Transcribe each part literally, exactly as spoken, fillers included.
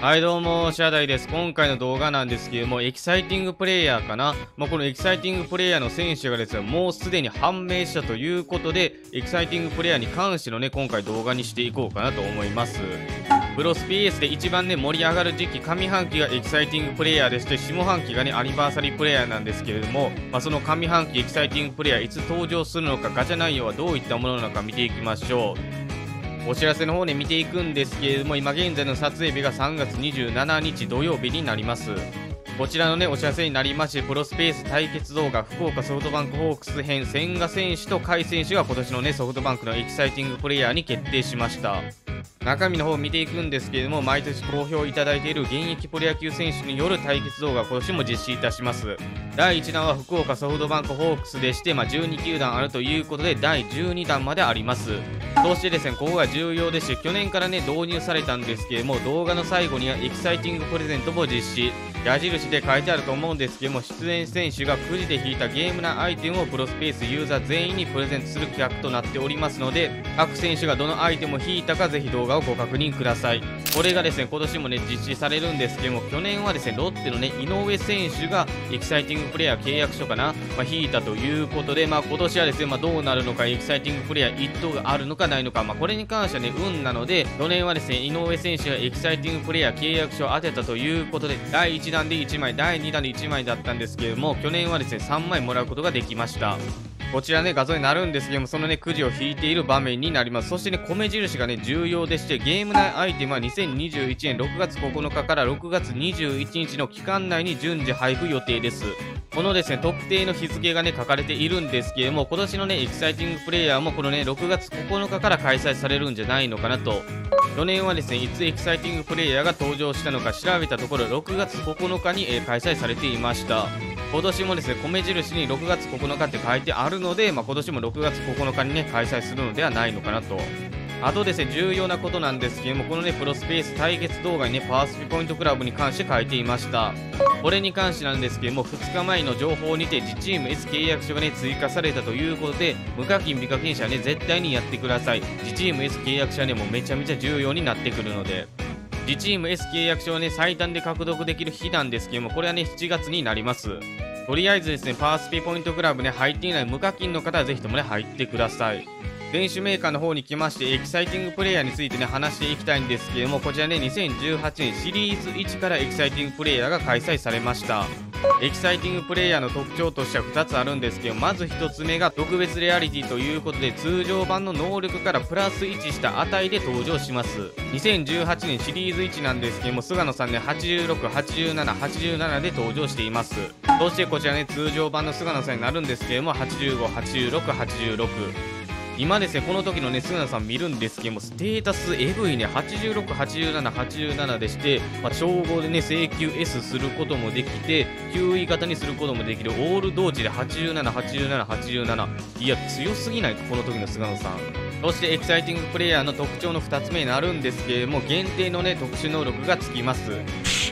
はいどうも、シャダイです。今回の動画なんですけども、エキサイティングプレイヤーかな、まあ、このエキサイティングプレイヤーの選手がですね、もうすでに判明したということで、エキサイティングプレイヤーに関してのね、今回動画にしていこうかなと思います。ブロス ピーエス で一番ね、盛り上がる時期、上半期がエキサイティングプレイヤーでして、下半期がね、アニバーサリープレイヤーなんですけれども、まあ、その上半期エキサイティングプレイヤーいつ登場するのか、ガチャ内容はどういったものなのか見ていきましょう。お知らせの方ね、見ていくんですけれども、今現在の撮影日がさんがつにじゅうしちにち土曜日になります。こちらのね、お知らせになりまして、プロスペース対決動画、福岡ソフトバンクホークス編、千賀選手と甲斐選手が今年のね、ソフトバンクのエキサイティングプレイヤーに決定しました。中身の方を見ていくんですけれども、毎年好評いただいている現役プロ野球選手による対決動画、今年も実施いたします。だいいちだんは福岡ソフトバンクホークスでして、まあ、じゅうにきゅうだんあるということで、だいじゅうにだんまであります。そしてですね、ここが重要でして、去年からね、導入されたんですけれども、動画の最後にはエキサイティングプレゼントも実施。矢印で書いてあると思うんですけども、出演選手がくじで引いたゲームなアイテムをプロスペースユーザー全員にプレゼントする企画となっておりますので、各選手がどのアイテムを引いたか、ぜひ動画をご確認ください。これがですね、今年もね、実施されるんですけども、去年はですね、ロッテのね、井上選手がエキサイティングプレイヤー契約書かな、まあ、引いたということで、まあ今年はですね、まあどうなるのか、エキサイティングプレイヤーいっ等があるのかないのか、まあこれに関してはね、運なので、去年はですね、井上選手がエキサイティングプレイヤー契約書を当てたということで、だいいちだんでいちまい、だいにだんでいちまいだったんですけれども、去年はですね、さんまいもらうことができました。こちらね、画像になるんですけども、そのね、くじを引いている場面になります。そしてね、米印がね、重要でして、ゲーム内アイテムはにせんにじゅういちねんろくがつここのかからろくがつにじゅういちにちの期間内に順次配布予定です。このですね、特定の日付がね、書かれているんですけれども、今年のね、エキサイティングプレイヤーもこのね、ろくがつここのかから開催されるんじゃないのかなと。去年はですね、いつエキサイティングプレイヤーが登場したのか調べたところ、ろくがつここのかに、えー、開催されていました。今年もですね、米印にろくがつここのかって書いてあるので、まあ、今年もろくがつここのかにね、開催するのではないのかなと。あとですね、重要なことなんですけども、このね、プロスペース対決動画にね、パースピポイントクラブに関して書いていました。これに関してなんですけども、ふつかまえの情報にて、自チーム S 契約書がね、追加されたということで、無課金未課金者はね、絶対にやってください。自チーム S 契約書はね、もうめちゃめちゃ重要になってくるので。自チーム S 契約書はね、最短で獲得できる日なんですけども、これはね、しちがつになります。とりあえずですね、パースピポイントクラブね、入っていない無課金の方はぜひともね、入ってください。選手メーカーの方に来まして、エキサイティングプレイヤーについてね、話していきたいんですけれども、こちらね、にせんじゅうはちねんシリーズいちからエキサイティングプレイヤーが開催されました。エキサイティングプレイヤーの特徴としてはふたつあるんですけど、まずひとつめが特別レアリティということで、通常版の能力からプラスいちした値で登場します。にせんじゅうはちねんシリーズいちなんですけども、菅野さんね、はちじゅうろく、はちじゅうなな、はちじゅうななで登場しています。そしてこちらね、通常版の菅野さんになるんですけども、はちじゅうご、はちじゅうろく、はちじゅうろく。今ですね、この時のね、菅野さん見るんですけども、ステータスエグいね、はちじゅうろく、はちじゅうなな、はちじゅうななでして、まあ、称号でね、請求 S することもできて、きゅうい型にすることもできる、オール同時ではちじゅうなな、はちじゅうなな、はちじゅうなな。いや、強すぎないか、この時の菅野さん。そして、エキサイティングプレイヤーの特徴のふたつめになるんですけれども、限定のね、特殊能力がつきます。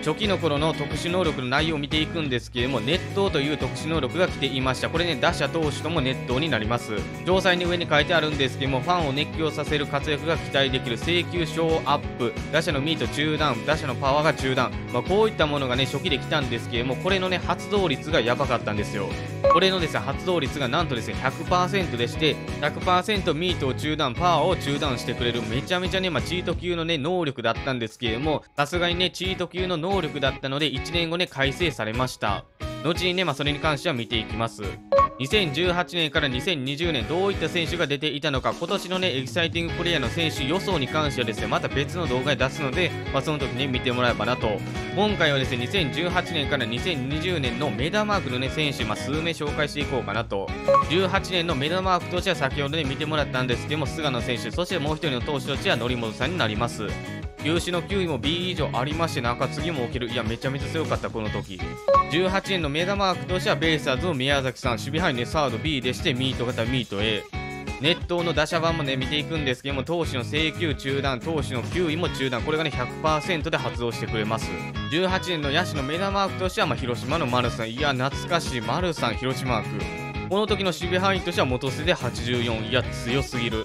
初期の頃の特殊能力の内容を見ていくんですけれども、熱投という特殊能力が来ていました。これね、打者投手とも熱投になります。詳細に上に書いてあるんですけども、ファンを熱狂させる活躍が期待できる、請求賞アップ、打者のミート中断、打者のパワーが中断、まあ、こういったものがね、初期で来たんですけれども、これのね、発動率がやばかったんですよ。これのですね、発動率がなんとですね、ひゃくパーセント でして、ひゃくパーセント ミートを中断、パワーを中断してくれる、めちゃめちゃね、まあ、チート級のね、能力だったんですけれども、さすがにね、チート級の能力能力だったのでいちねんごね、改正されました。後にね、まあ、それに関しては見ていきます。にせんじゅうはちねんからにせんにじゅうねん、どういった選手が出ていたのか、今年のね、エキサイティングプレイヤーの選手予想に関してはですね、また別の動画に出すので、まあ、その時ね、見てもらえばなと。今回はですね、にせんじゅうはちねんからにせんにじゅうねんの目玉枠のね、選手、まあ、数名紹介していこうかなと。じゅうはちねんの目玉枠としては先ほどね、見てもらったんですけども、菅野選手、そしてもう一人の投手としては則本さんになります。球種のきゅういも B 以上ありまして、中継ぎも置ける。いや、めちゃめちゃ強かった、この時。じゅうはちねんの目玉枠としては、ベイスターズの宮崎さん、守備範囲ね、サード B でして、ミート型、ミート A。熱投の打者版もね、見ていくんですけども、投手の請求中断、投手のきゅういも中断、これがね、ひゃくパーセント で発動してくれます。じゅうはちねんの野手の目玉枠としては、まあ、広島の丸さん。いや、懐かしい、丸さん、広島枠。この時の守備範囲としては、元瀬ではちじゅうよん。いや、強すぎる。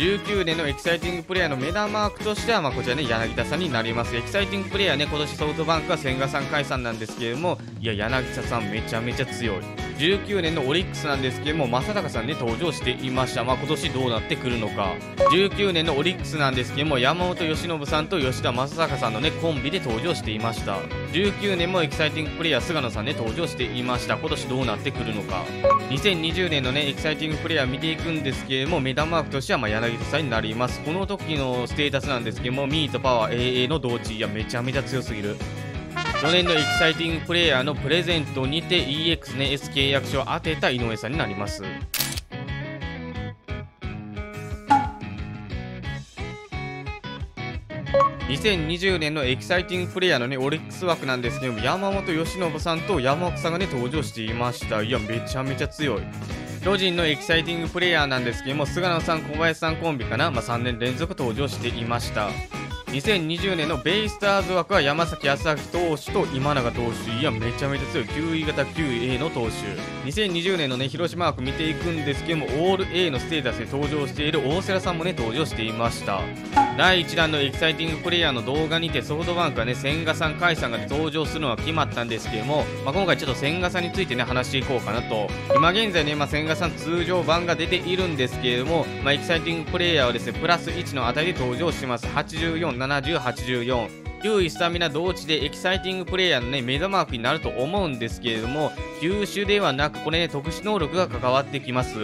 じゅうきゅうねんのエキサイティングプレイヤーの目玉マークとしては、まあ、こちらね、柳田さんになります。エキサイティングプレイヤーね、今年ソフトバンクは千賀さん解散なんですけれども、いや、柳田さんめちゃめちゃ強い。じゅうきゅうねんのオリックスなんですけれども、正隆さんね、登場していました。まあ、今年どうなってくるのか。じゅうきゅうねんのオリックスなんですけれども、山本由伸さんと吉田正尚さんのね、コンビで登場していました。じゅうきゅうねんもエキサイティングプレイヤー菅野さんね、登場していました。今年どうなってくるのか。にせんにじゅうねんのね、エキサイティングプレイヤー見ていくんですけれども、目玉マークとしては、まあ、柳田さんになります。この時のステータスなんですけども、ミーとパワー エーエー の同時、いや、めちゃめちゃ強すぎる。よねんのエキサイティングプレイヤーのプレゼントにて イーエックス ね、エス 契約書を当てた井上さんになります。にせんにじゅうねんのエキサイティングプレイヤーのね、オリックス枠なんですけども、山本由伸さんと山奥さんがね、登場していました。いや、めちゃめちゃ強い。巨人のエキサイティングプレイヤーなんですけども、菅野さん、小林さんコンビかな、まあ、さんねん連続登場していました。にせんにじゅうねんのベイスターズ枠は山崎康晃投手と今永投手、いやめちゃめちゃ強いきゅうい型 きゅうエー の投手。にせんにじゅうねんのね、広島枠見ていくんですけども、オール A のステータスで登場している大瀬良さんもね、登場していました。だいいちだんのエキサイティングプレイヤーの動画にてソフトバンクはね、千賀さん甲斐さんが、ね、登場するのは決まったんですけども、まあ、今回ちょっと千賀さんについてね、話していこうかなと。今現在ね、まあ、千賀さん通常版が出ているんですけれども、まあ、エキサイティングプレイヤーはですね、プラスいちの値で登場します。はちじゅうよん、ななじゅう、はちじゅうよん。きゅういスタミナ同値でエキサイティングプレイヤーのね、目玉枠になると思うんですけれども、球種ではなくこれね、特殊能力が関わってきます。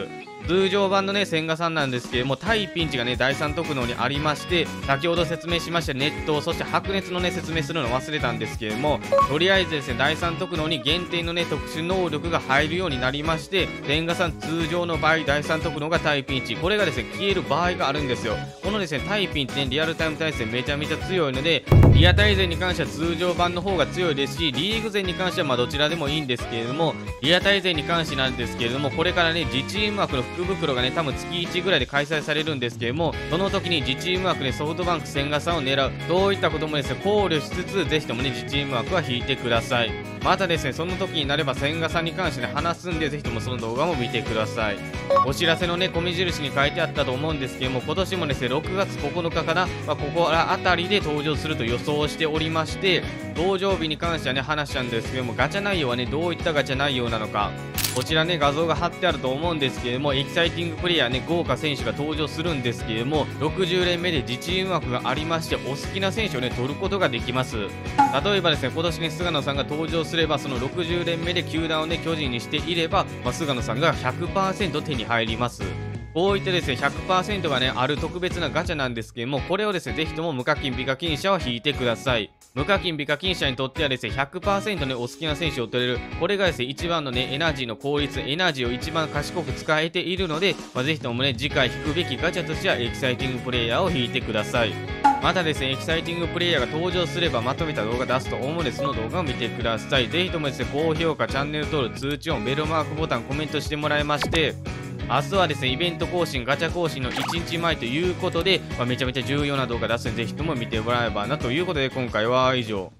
通常版のね、千賀さんなんですけれども、対ピンチがね、だいさん特能にありまして、先ほど説明しました熱湯、そして白熱のね、説明するの忘れたんですけれども、とりあえずですね、だいさん特能に限定のね、特殊能力が入るようになりまして、千賀さん通常の場合だいさん特能が対ピンチ、これがですね、消える場合があるんですよ。このですね、対ピンチね、リアルタイム対戦めちゃめちゃ強いので、リアタイ勢に関しては通常版の方が強いですし、リーグ勢に関してはまあどちらでもいいんですけれども、リアタイ勢に関してなんですけれども、これからね、自チーム枠の福袋がね、多分月いちぐらいで開催されるんですけれども、その時に自チーム枠でソフトバンク千賀さんを狙う、どういったこともですね、考慮しつつ、ぜひともね、自チーム枠は引いてください。またですね、その時になれば千賀さんに関してね、話すんで、ぜひともその動画も見てください。お知らせのね、米印に書いてあったと思うんですけれども、今年もですね、ろくがつここのかかな、まあ、ここらあたりで登場すると予想しておりまして、登場日に関してはね、話したんですけども、ガチャ内容はね、どういったガチャ内容なのか、こちらね、画像が貼ってあると思うんですけれども、エキサイティングプレイヤーね、豪華選手が登場するんですけれども、ろくじゅうれんめで自チーム枠がありまして、お好きな選手をね、取ることができます。例えばですね、今年ね、菅野さんが登場すれば、そのろくじゅうれんめで球団をね、巨人にしていれば、まあ、菅野さんが ひゃくパーセント 手に入ります。こういったですね、ひゃくパーセント がね、ある特別なガチャなんですけども、これをですね、ぜひとも無課金美課金者は引いてください。無課金美課金者にとってはですね、ひゃくパーセント ね、お好きな選手を取れる。これがですね、一番のね、エナジーの効率、エナジーを一番賢く使えているので、まあ、ぜひともね、次回引くべきガチャとしては、エキサイティングプレイヤーを引いてください。またですね、エキサイティングプレイヤーが登場すればまとめた動画出すと思うので、その動画を見てください。ぜひともですね、高評価、チャンネル登録、通知音、ベルマークボタン、コメントしてもらいまして、明日はですね、イベント更新、ガチャ更新のいちにちまえということで、まあ、めちゃめちゃ重要な動画出すので、ぜひとも見てもらえばなということで、今回は以上。